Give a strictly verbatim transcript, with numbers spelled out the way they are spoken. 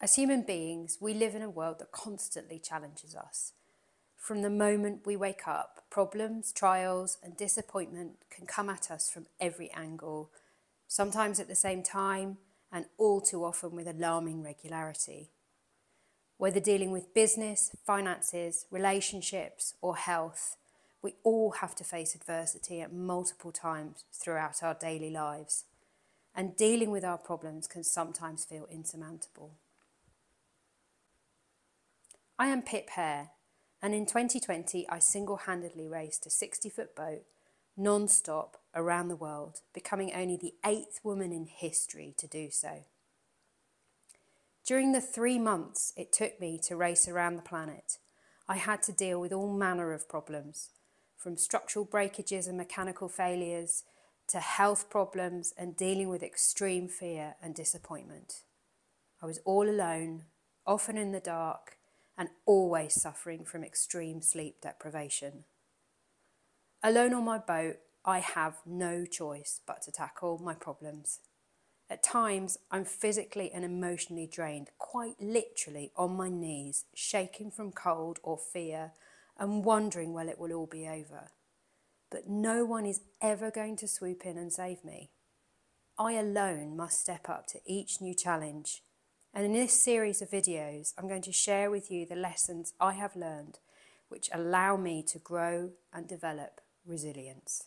As human beings, we live in a world that constantly challenges us. From the moment we wake up, problems, trials, and disappointment can come at us from every angle, sometimes at the same time, and all too often with alarming regularity. Whether dealing with business, finances, relationships, or health, we all have to face adversity at multiple times throughout our daily lives, and dealing with our problems can sometimes feel insurmountable. I am Pip Hare, and in twenty twenty I single-handedly raced a sixty-foot boat non-stop around the world, becoming only the eighth woman in history to do so. During the three months it took me to race around the planet, I had to deal with all manner of problems, from structural breakages and mechanical failures, to health problems and dealing with extreme fear and disappointment. I was all alone, often in the dark, and always suffering from extreme sleep deprivation. Alone on my boat, I have no choice but to tackle my problems. At times, I'm physically and emotionally drained, quite literally on my knees, shaking from cold or fear and wondering when it will all be over. But no one is ever going to swoop in and save me. I alone must step up to each new challenge. And in this series of videos, I'm going to share with you the lessons I have learned, which allow me to grow and develop resilience.